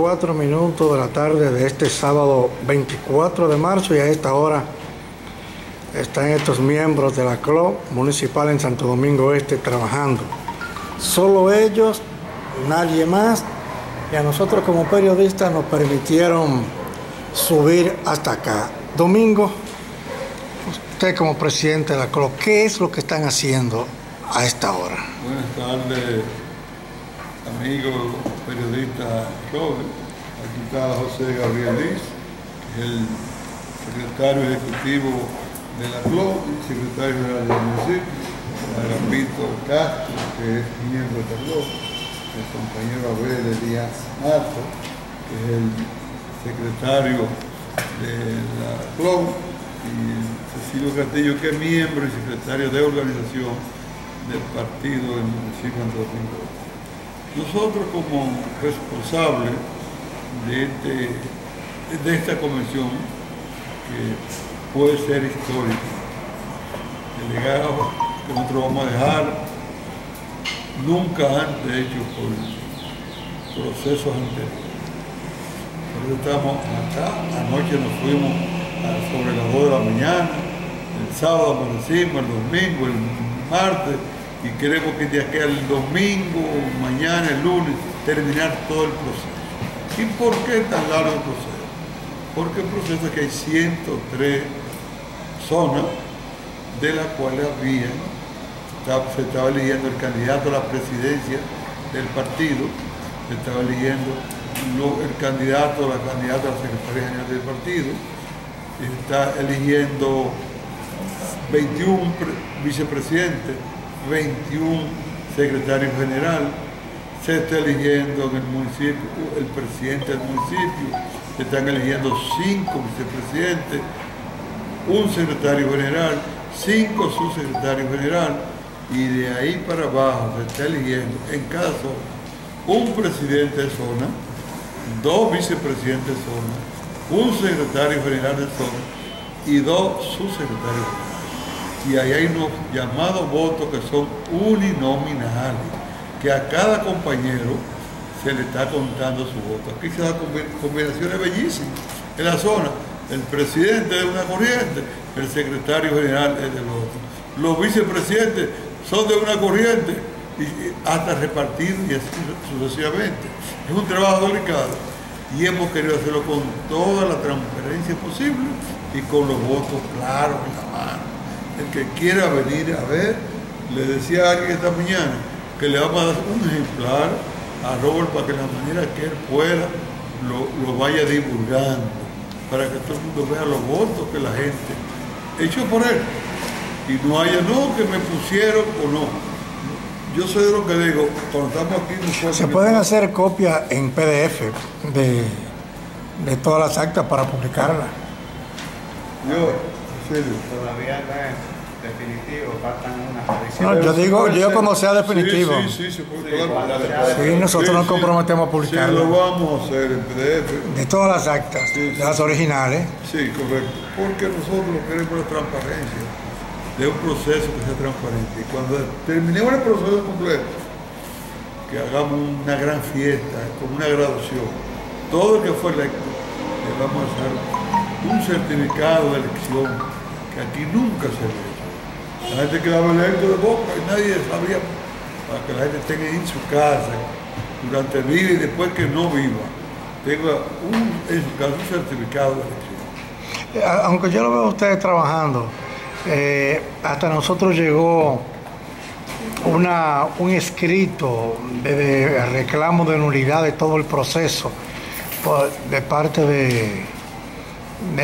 4 minutos de la tarde de este sábado 24 de marzo y a esta hora están estos miembros de la CLOB municipal en Santo Domingo Este trabajando. Solo ellos, nadie más, y a nosotros como periodistas nos permitieron subir hasta acá. Domingo, usted como presidente de la CLOB, ¿qué es lo que están haciendo a esta hora? Buenas tardes, amigo periodista Robert. Aquí está José Gabriel Liz, el secretario ejecutivo de la CLOB, secretario general del municipio, Margarito Castro, que es miembro de la CLOB, el compañero Abel Díaz Mato, que es el secretario de la CLOB, y Cecilio Castillo, que es miembro y secretario de organización del partido del municipio de Santo Domingo. Nosotros, como responsables de esta convención, que puede ser histórica, el legado que nosotros vamos a dejar, nunca antes hecho por procesos anteriores. Por eso estamos acá. Anoche nos fuimos sobre las 2 de la mañana, el sábado amanecimos, el domingo, el martes, y queremos que de aquí al domingo, mañana, el lunes, terminar todo el proceso. ¿Y por qué tan largo el proceso? Porque el proceso es que hay 103 zonas de las cuales se estaba eligiendo el candidato a la presidencia del partido, se estaba eligiendo el candidato o la candidata a la secretaría general del partido, está eligiendo 21 vicepresidentes, 21 secretarios generales, se está eligiendo en el municipio el presidente del municipio, se están eligiendo 5 vicepresidentes, un secretario general, 5 subsecretarios generales, y de ahí para abajo se está eligiendo en cada zona un presidente de zona, 2 vicepresidentes de zona, un secretario general de zona y 2 subsecretarios generales. Y ahí hay unos llamados votos que son uninominales, que a cada compañero se le está contando su voto. Aquí se dan combinaciones bellísimas en la zona. El presidente de una corriente, el secretario general es del otro. Los vicepresidentes son de una corriente, y hasta repartido y así sucesivamente. Es un trabajo delicado. Y hemos querido hacerlo con toda la transparencia posible y con los votos claros en la mano. El que quiera venir a ver, le decía a alguien esta mañana que le vamos a dar un ejemplar a Robert para que de la manera que él pueda lo vaya divulgando, para que todo el mundo vea los votos que la gente echó por él. Y no haya, no, que me pusieron o no. Yo soy de lo que digo, cuando estamos aquí... ¿Se pueden hacer copias en PDF de todas las actas para publicarlas? Yo, sí, todavía no es definitivo, faltan unas revisiones. No, yo digo, yo cuando sea definitivo. Sí, nosotros nos comprometemos a publicarlo. Sí, lo vamos a hacer en PDF. De todas las actas, sí, de las originales. Sí, correcto. Porque nosotros queremos la transparencia de un proceso que sea transparente. Y cuando terminemos el proceso completo, que hagamos una gran fiesta, con una graduación, todo el que fue electo, le vamos a hacer un certificado de elección que aquí nunca se ve. La gente quedaba electo de boca y nadie sabía, para que la gente tenga en su casa durante el vida y después que no viva, tenga en su caso un certificado de elección. Aunque yo lo veo a ustedes trabajando, hasta nosotros llegó un escrito de reclamo de nulidad de todo el proceso de parte del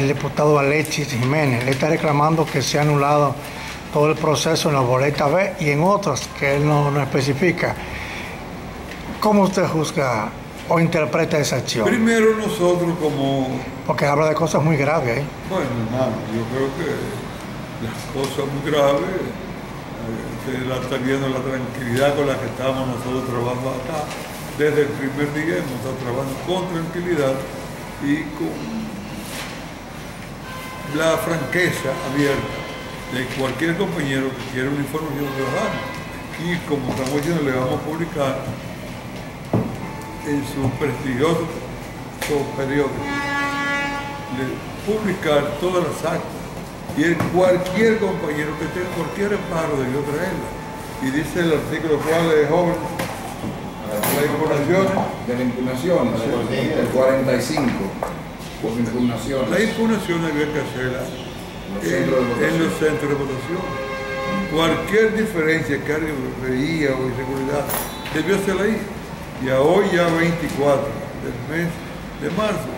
diputado Alexis Jiménez. Le está reclamando que se ha anulado todo el proceso en la boleta B y en otras que él no especifica. ¿Cómo usted juzga o interpreta esa acción? Primero nosotros como... Porque habla de cosas muy graves ahí. Bueno, hermano, yo creo que... las cosas muy graves, ustedes la están viendo, la tranquilidad con la que estamos nosotros trabajando acá. Desde el primer día hemos estado trabajando con tranquilidad y con la franqueza abierta de cualquier compañero que quiera un informe que nosotros damos. Y como estamos diciendo, le vamos a publicar en su prestigioso periódicos, publicar todas las actas. Y cualquier compañero que tenga cualquier amparo debió traerla. Y dice el artículo 4 de joven, la impugnación, el 45, por impugnaciones. La impugnación había que hacerla en los centros de votación. Cualquier diferencia, cargo, reía o irregularidad, debió hacerla ahí. Y a hoy ya 24 del mes de marzo,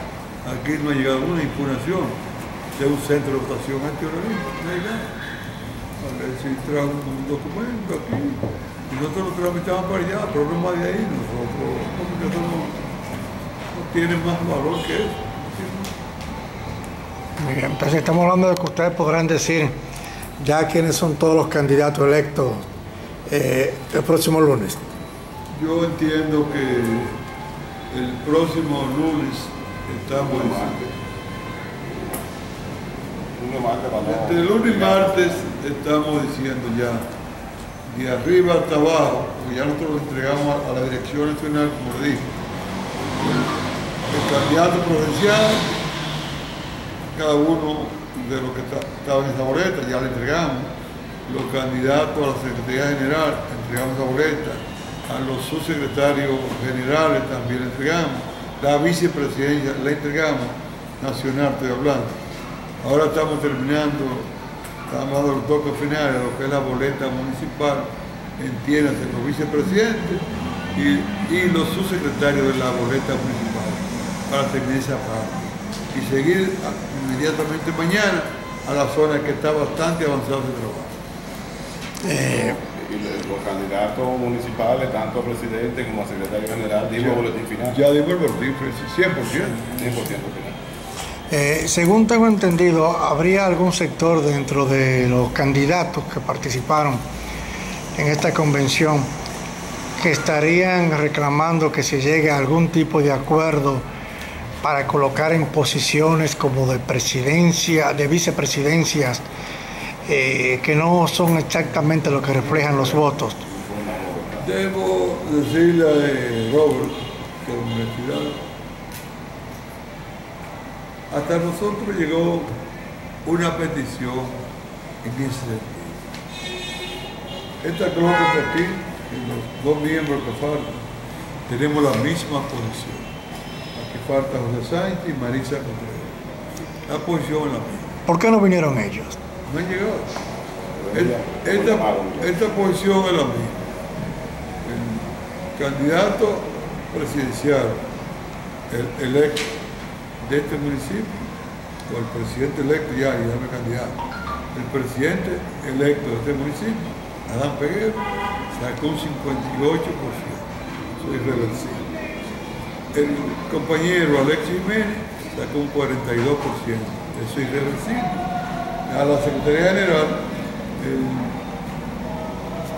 aquí no ha llegado una impugnación de un centro de votación antiterrorista. No hay nada. A ver si trae un documento aquí. Y nosotros lo tramitamos para allá, problemas de ahí, nosotros, porque eso no tiene más valor que eso. Muy bien, entonces estamos hablando de que ustedes podrán decir ya quiénes son todos los candidatos electos el próximo lunes. Yo entiendo que el próximo lunes estamos entre lunes y martes estamos diciendo ya de arriba hasta abajo, porque ya nosotros lo entregamos a la dirección nacional, como dije, el candidato provincial, cada uno de los que estaba en esa boleta ya le entregamos, los candidatos a la Secretaría General entregamos esa boleta, a los subsecretarios generales también le entregamos, la vicepresidencia le entregamos, nacional estoy hablando. Ahora estamos terminando, estamos dando el toque final a lo que es la boleta municipal, entiéndase, los vicepresidentes y los subsecretarios de la boleta municipal, para terminar esa parte. Y seguir inmediatamente mañana a la zona que está bastante avanzada de trabajo. Y los candidatos municipales, tanto a presidente como a secretario general, digo el boletín final. Ya digo el boletín final, 100%. 100% final. Según tengo entendido, ¿habría algún sector dentro de los candidatos que participaron en esta convención que estarían reclamando que se llegue a algún tipo de acuerdo para colocar en posiciones como de presidencia, de vicepresidencias, que no son exactamente lo que reflejan los votos? Debo decirle a Robert que la universidad, hasta nosotros llegó una petición en ese sentido. Esta CLOB aquí, los dos miembros que faltan, tenemos la misma posición. Aquí falta José Sánchez y Marisa Contreras. La posición es la misma. ¿Por qué no vinieron ellos? No han llegado. Esta posición es la misma. El candidato presidencial, el electo de este municipio, o el presidente electo, ya me candidato, el presidente electo de este municipio, Adán Peguero, sacó un 58%, soy irreversible. El compañero Alexis Jiménez sacó un 42%, eso es irreversible. A la Secretaría General, el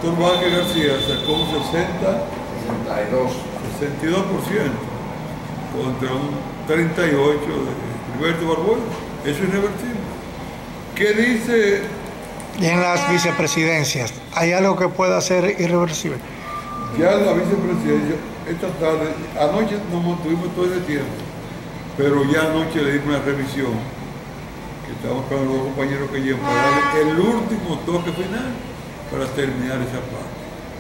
Turbán García sacó un 62% contra un 38 de Roberto Barbosa, eso es irreversible. ¿Qué dice? Y en las vicepresidencias, ¿hay algo que pueda ser irreversible? Ya la vicepresidencia, esta tarde, anoche nos mantuvimos todo ese tiempo, pero ya anoche le dimos una revisión, que estamos con los compañeros que llevan para darle el último toque final para terminar esa parte.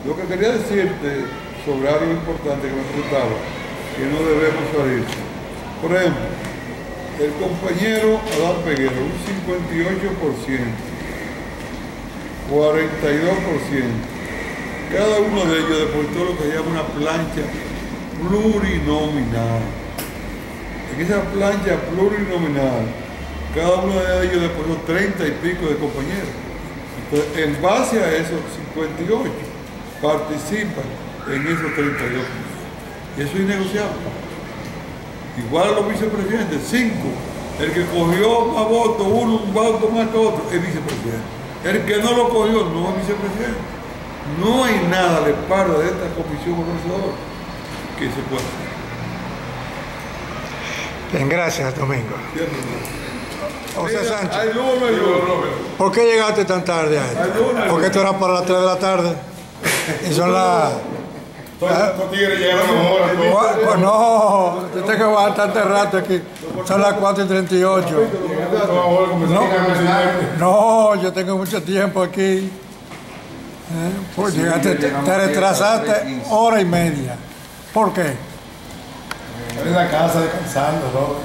Lo que quería decirte sobre algo importante que me preguntaba, que no debemos salir. Por ejemplo, el compañero Adán Peguero, un 58%, 42%. Cada uno de ellos deportó lo que se llama una plancha plurinominal. En esa plancha plurinominal, cada uno de ellos deportó 30 y pico de compañeros. Entonces, en base a esos 58, participan en esos 32. Y eso es innegociable. Igual a los vicepresidentes, 5. El que cogió más votos, uno un voto más que otro, es vicepresidente. El que no lo cogió, no es vicepresidente. No hay nada de paro de esta comisión organizadora que se pueda hacer. Bien, gracias, Domingo. José Sánchez. ¿Por qué llegaste tan tarde a esto? Porque esto era para las 3 de la tarde. Y son las Los tigres llegaron a horas. Pues no, yo tengo que bastante rato aquí. Son las 4:38. No, yo tengo mucho tiempo aquí. Pues llegaste, te retrasaste hora y media. ¿Por qué? En la casa descansando, Robert.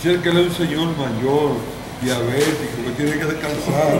Si es que le un señor mayor, diabético, que tiene que descansar.